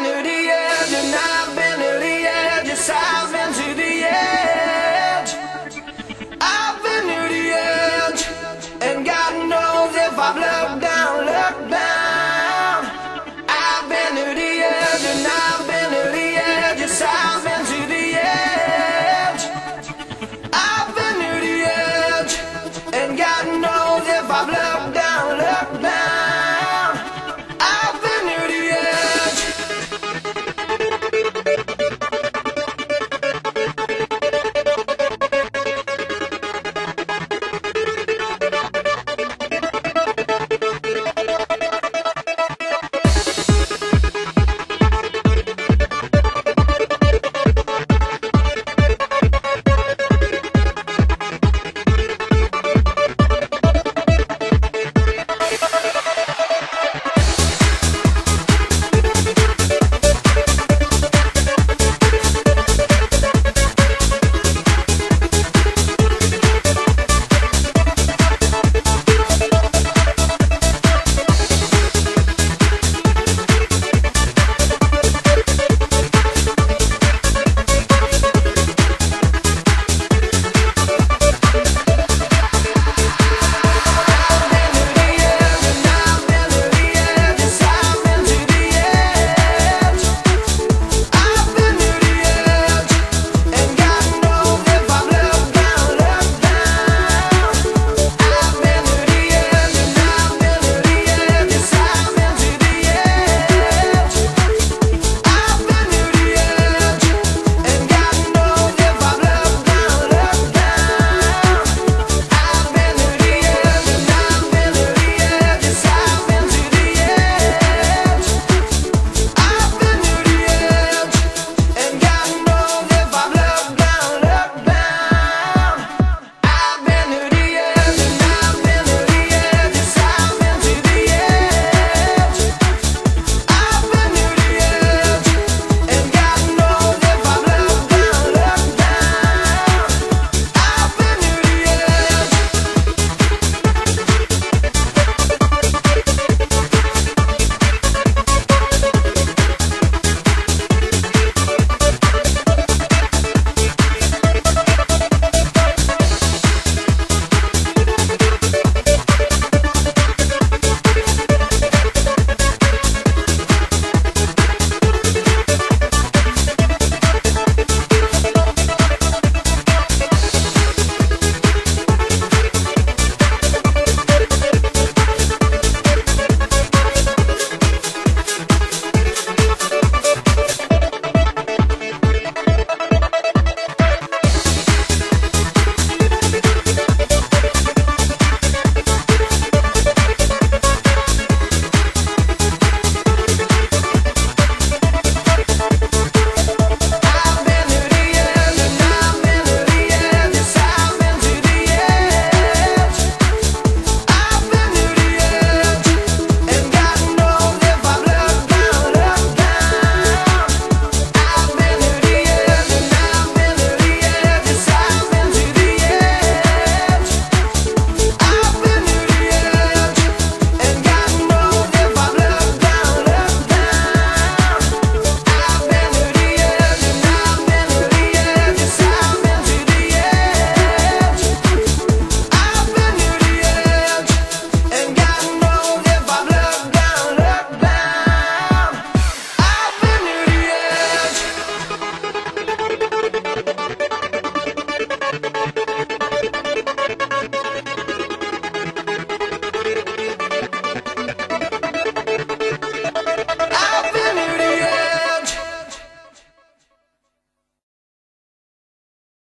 Kennedy.